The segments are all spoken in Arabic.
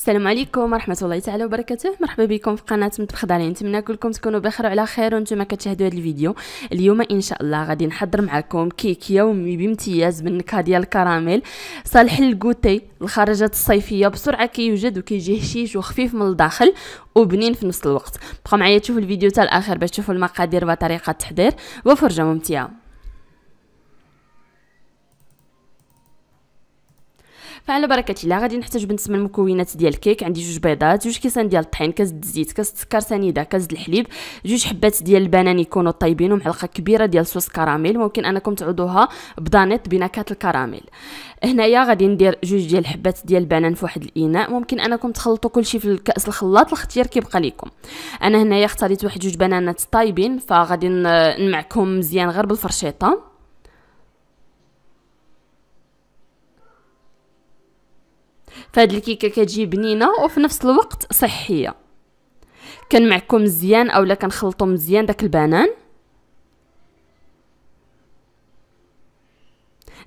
السلام عليكم ورحمه الله تعالى وبركاته. مرحبا بكم في قناه مطبخ داري. نتمنى كلكم تكونوا بخير وعلى خير وانتم كتشاهدوا هذا الفيديو. اليوم ان شاء الله غادي نحضر معكم كيك يومي بامتياز بالنكهه ديال الكراميل، صالح للكوتي، الخرجات الصيفيه، بسرعه كيوجد وكيجي هشيش وخفيف من الداخل وبنين في نفس الوقت. بقاو معايا تشوفوا الفيديو حتى الاخر باش تشوفوا المقادير وطريقه التحضير وفرجه ممتعه. فعلى بركه الله غادي نحتاج بالنسبه للمكونات ديال الكيك، عندي جوج بيضات، جوج كيسان ديال الطحين، كاس الزيت، كاس السكر سنيده، كاس الحليب، جوج حبات ديال البنان يكونوا طايبين، ومعلقه كبيره ديال صوص كراميل، ممكن انكم تعوضوها بدانيط بنكهه الكراميل. هنايا غادي ندير جوج ديال الحبات ديال البنان في واحد الاناء، ممكن انكم تخلطوا كلشي في الكاس الخلاط، الاختيار كيبقى لكم. انا هنايا اختاريت واحد جوج بنانات طايبين، فغادي نمعكم مزيان غير بالفرشيطه. فهاد الكيكه كتجي بنينه وفي نفس الوقت صحيه. كنمعكو مزيان اولا كنخلطو مزيان داك البنان.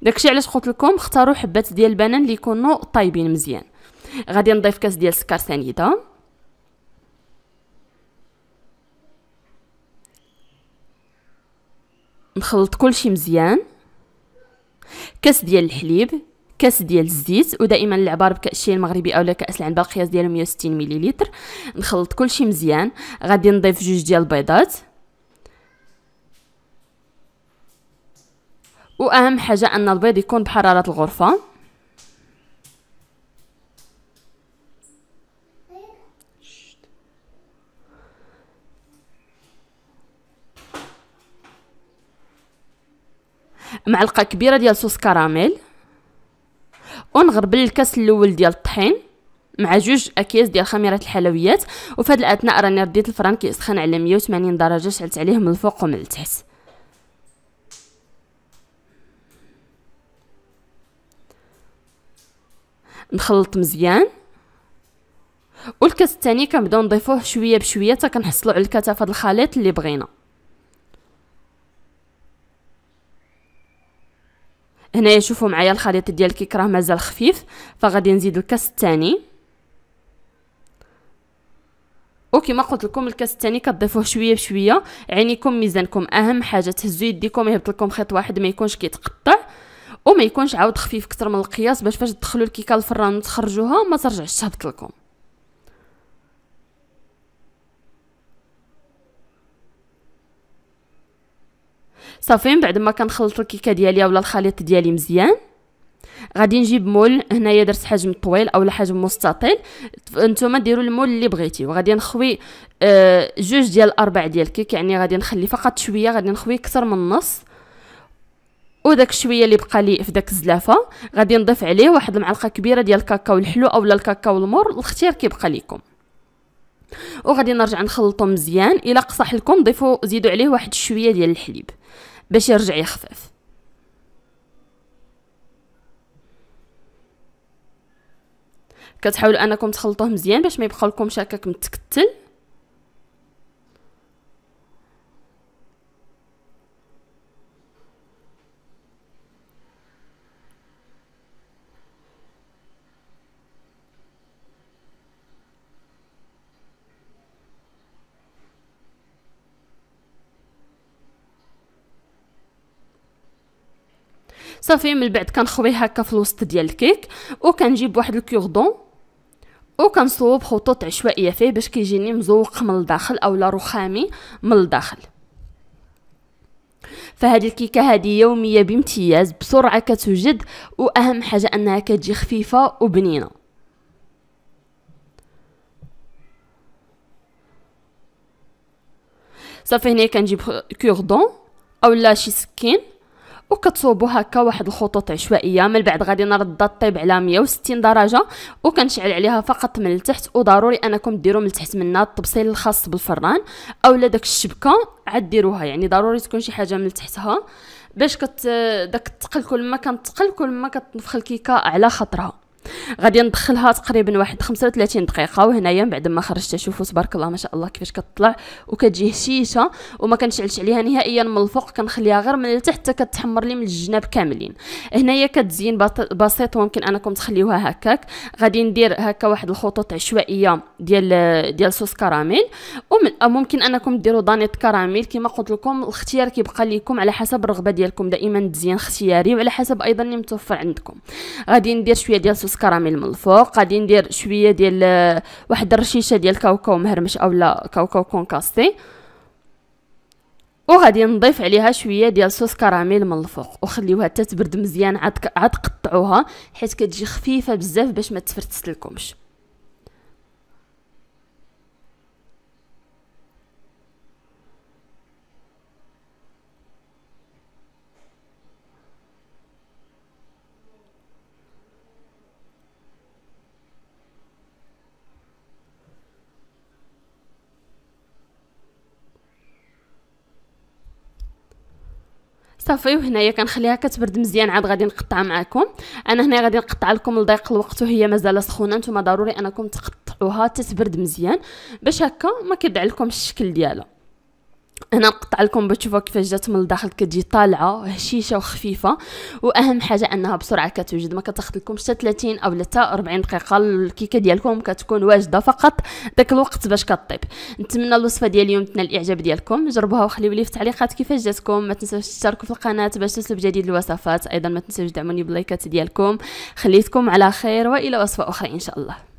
داكشي علاش قلت لكم اختاروا حبات ديال البنان اللي يكونوا طايبين مزيان. غادي نضيف كاس ديال السكر سنيده، نخلط كلشي مزيان، كاس ديال الحليب، كاس ديال الزيت، ودائما العبار بكأسين مغربي اولا كأس العنبه، القياس ديالو 160 مليلتر. نخلط كلشي مزيان. غادي نضيف جوج ديال البيضات، واهم حاجه ان البيض يكون بحراره الغرفه. معلقه كبيره ديال صوص كراميل، ونغربل الكاس الاول ديال الطحين مع جوج اكياس ديال خميره الحلويات. وفي هاد الاثناء راني رديت الفران كيسخن على 180 درجه، شعلت عليه من الفوق ومن التحت. نخلط مزيان، والكاس الثاني كنبداو نضيفوه شويه بشويه حتى كنحصلوا على الكثافه ديال الخليط اللي بغينا. هنايا شوفوا معايا الخليط ديال الكيك راه مازال خفيف، فغادي نزيد الكاس الثاني. وكما قلت لكم الكاس الثاني كتضيفوه شويه بشويه، عينيكم ميزانكم، اهم حاجه تهزوا يديكم يهبط لكم خيط واحد ما يكونش كيتقطع وما يكونش عاود خفيف اكثر من القياس، باش فاش تدخلوا الكيكه للفران وتخرجوها ما ترجعش تهبط لكم. صافي، من بعد ما كنخلط الكيكه ديالي ولا الخليط ديالي مزيان، غادي نجيب مول. هنايا درت حجم طويل اولا حجم مستطيل، نتوما ديروا المول اللي بغيتي. وغادي نخوي جوج ديال الاربع ديال الكيك، يعني غادي نخلي فقط شويه، غادي نخوي اكثر من النص. وداك الشويه اللي بقى لي في داك الزلافه غادي نضيف عليه واحد المعلقه كبيره ديال الكاكاو الحلو اولا الكاكاو المر، الاختيار كيبقى لكم. وغادي نرجع نخلطو مزيان. الا قصح لكم ضيفوا زيدوا عليه واحد شويه ديال الحليب باش يرجع يخفف. كتحاولوا انكم تخلطوه مزيان باش ما يبقى لكم شكاك متكتل. صافي، من بعد كنخوي هكا في الوسط ديال الكيك، وكنجيب واحد الكوردون وكنصوب خطوط عشوائيه فيه باش كيجيني مزوق من الداخل اولا رخامي من الداخل. فهذه الكيكه هذه يوميه بامتياز، بسرعه كتوجد، واهم حاجه انها كتجي خفيفه وبنينه. صافي، هنا كنجيب كوردون اولا شي سكين وكتصوبوا هكا واحد الخطوط عشوائيه. من بعد غادي نردها طيب على 160 درجه، وكنشعل عليها فقط من التحت. وضروري انكم ديروا من التحت منها التبصيل الخاص بالفران اولا داك الشبكه عاد ديروها، يعني ضروري تكون شي حاجه من تحتها باش داك الثقل كل ما كنتقل كل ما كتنفخ الكيكه على خطرها. غادي ندخلها تقريبا واحد 35 دقيقه. وهنايا من بعد ما خرجتها شوفوا تبارك الله ما شاء الله كيفاش كتطلع وكتجي هشيشه وما كنشعلش عليها نهائيا من الفوق، كنخليها غير من التحت حتى كتحمر لي من الجناب كاملين. هنايا كتزين بسيط وممكن انكم تخليوها هكاك. غادي ندير هكا واحد الخطوط عشوائيه ديال صوص كراميل، وممكن انكم ديروا دانيت كراميل كما قلت لكم. الاختيار كيبقى لكم على حسب الرغبه ديالكم، دائما تزيين اختياري وعلى حسب ايضا اللي متوفر عندكم. غادي ندير شويه ديال صوص كراميل من الفوق، غادي ندير شويه ديال واحد الرشيشه ديال كاوكاو مهرمش اولا كاوكاو كونكاستي، وغادي نضيف عليها شويه ديال صوص كراميل من الفوق وخليوها حتى تبرد مزيان عاد قطعوها حيت كتجي خفيفه بزاف باش ما تفرتس لكمش. صافي وهنايا كنخليها كتبرد مزيان عاد غادي نقطعها معكم. انا هنا غادي نقطع لكم لضيق الوقت وهي مازال سخونه، نتوما ضروري انكم تقطعوها تتبرد مزيان باش هكا ما كيضيع لكمش الشكل ديالها. انا نقطع لكم باش تشوفوا كيفاش جات من الداخل، كتجي طالعه هشيشه وخفيفه، واهم حاجه انها بسرعه كتوجد، ما كتاخذ لكمش حتى 30 او حتى 40 دقيقه الكيكه ديالكم كتكون واجده فقط داك الوقت باش كطيب. نتمنى الوصفه ديال اليوم تنال الاعجاب ديالكم، جربوها وخليوا لي في التعليقات كيفاش جاتكم. ما تنساوش تشتركوا في القناه باش تصلب جديد الوصفات، ايضا ما تنساوش دعموني باللايكات ديالكم. خليتكم على خير والى وصفه اخرى ان شاء الله.